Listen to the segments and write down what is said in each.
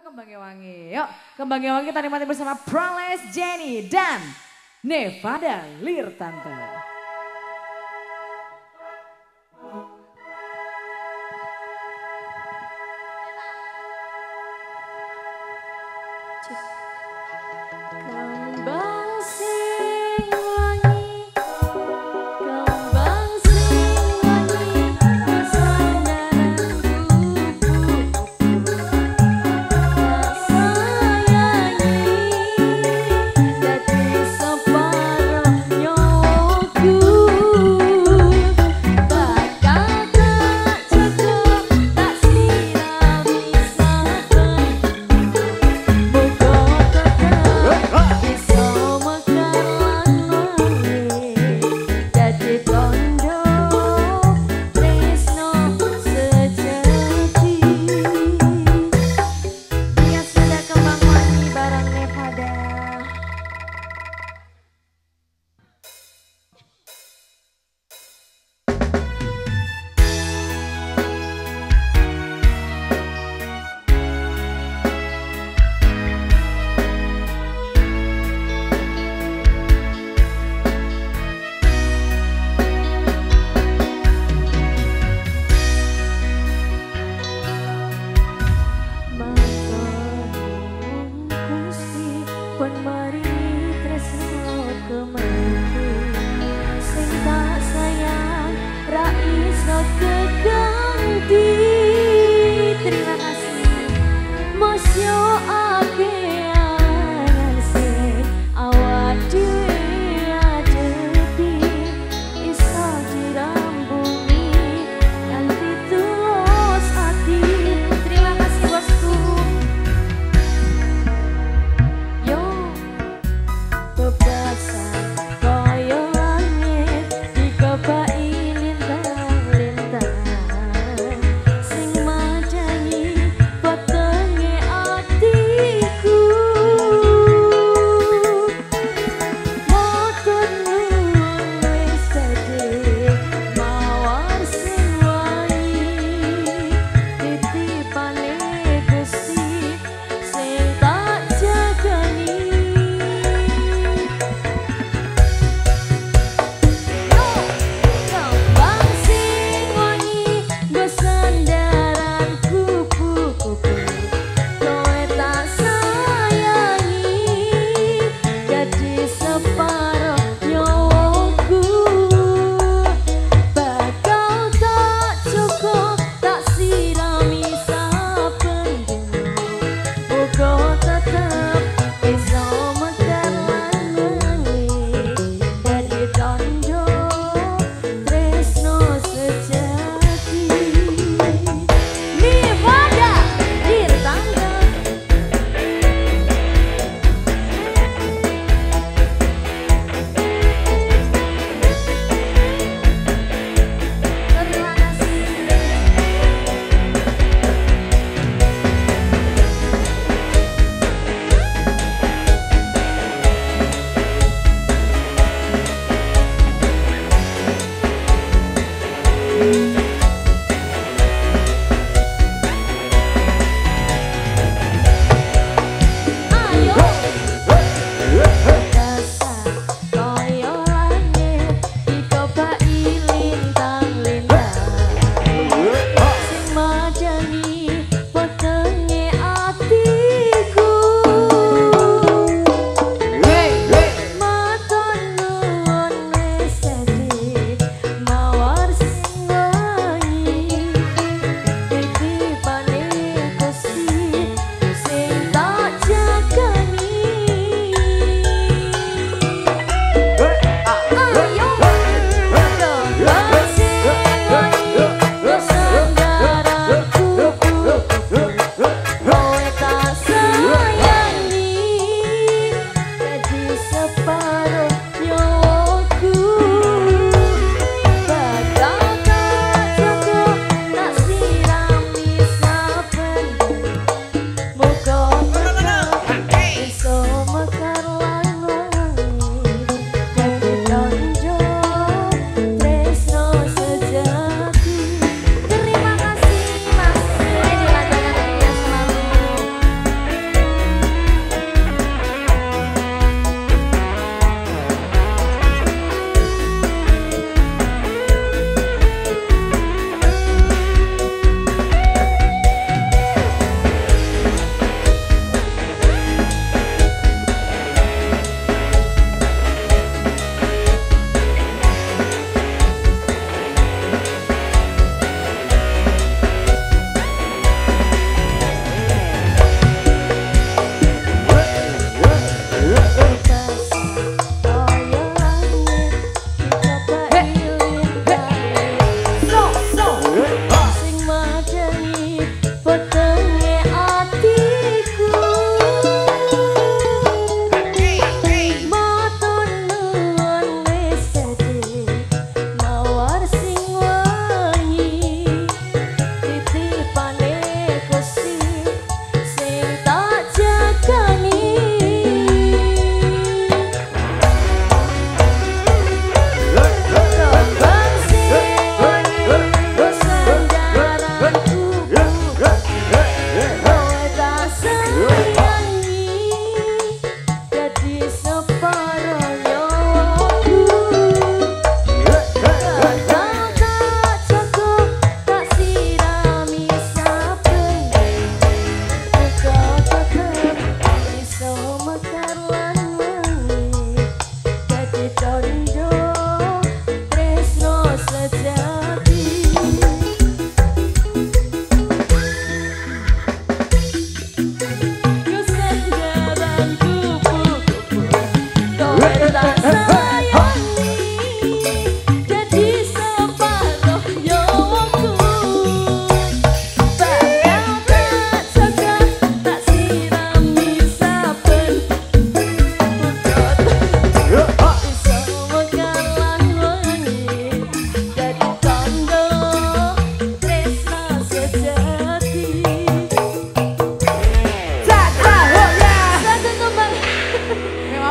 Kembangnya Wangi. Yuk, Kembangnya Wangi kita nikmati bersama Prales Jenny dan Nevada Lirtante.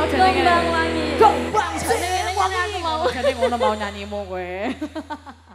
Kembang Wangi. Kembang Seng Wangi. Aku mau nyanyimu gue.